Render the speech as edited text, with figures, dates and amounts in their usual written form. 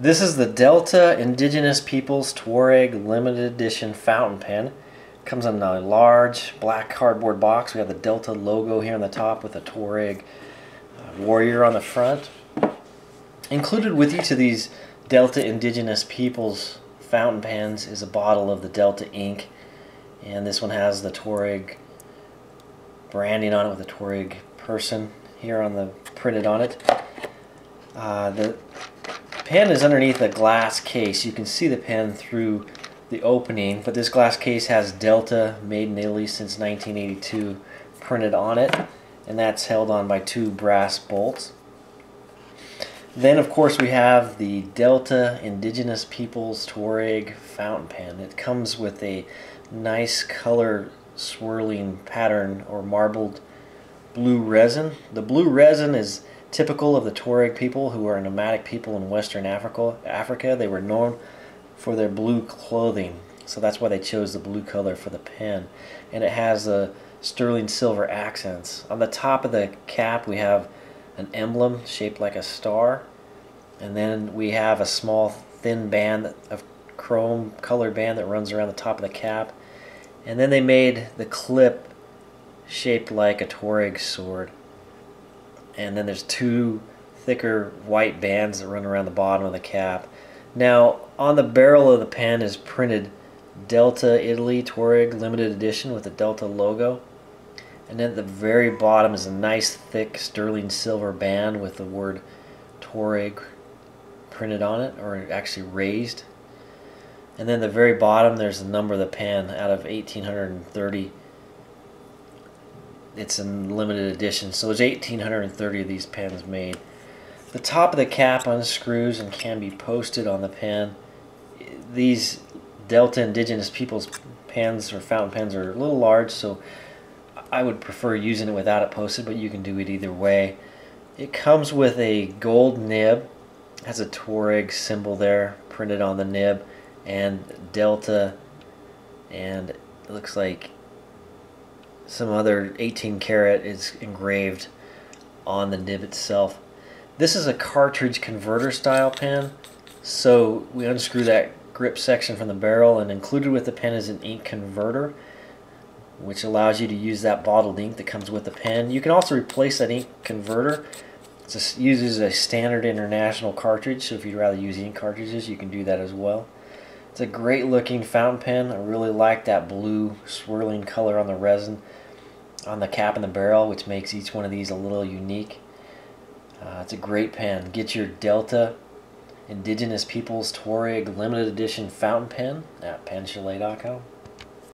This is the Delta Indigenous Peoples Tuareg Limited Edition fountain pen. Comes in a large black cardboard box. We have the Delta logo here on the top with a Tuareg warrior on the front. Included with each of these Delta Indigenous Peoples fountain pens is a bottle of the Delta ink, and this one has the Tuareg branding on it with a Tuareg person here on the printed on it. The pen is underneath a glass case. You can see the pen through the opening, but this glass case has Delta, made in Italy since 1982, printed on it, and that's held on by two brass bolts. Then of course we have the Delta Indigenous Peoples Tuareg fountain pen. It comes with a nice color swirling pattern or marbled blue resin. The blue resin is typical of the Tuareg people, who are nomadic people in Western Africa. They were known for their blue clothing, so that's why they chose the blue color for the pen. And it has the sterling silver accents. On the top of the cap we have an emblem shaped like a star, and then we have a small thin band of chrome colored band that runs around the top of the cap, and then they made the clip shaped like a Tuareg sword, and then there's two thicker white bands that run around the bottom of the cap. Now, on the barrel of the pen is printed Delta Italy Tuareg Limited Edition with the Delta logo. And then at the very bottom is a nice thick sterling silver band with the word Tuareg printed on it, or actually raised. And then at the very bottom there's the number of the pen. Out of 1,830, it's in limited edition, so there's 1,830 of these pens made. The top of the cap unscrews and can be posted on the pen. These Delta Indigenous Peoples pens or fountain pens are a little large, so I would prefer using it without it posted, but you can do it either way. It comes with a gold nib, has a Tuareg symbol there printed on the nib, and Delta, and it looks like some other 18 karat is engraved on the nib itself. This is a cartridge converter style pen, so we unscrew that grip section from the barrel, and included with the pen is an ink converter, which allows you to use that bottled ink that comes with the pen. You can also replace that ink converter. It just uses a standard international cartridge, so if you'd rather use ink cartridges, you can do that as well. It's a great looking fountain pen. I really like that blue swirling color on the resin on the cap and the barrel, which makes each one of these a little unique. It's a great pen. Get your Delta Indigenous Peoples Tuareg Limited Edition fountain pen at penchalet.com.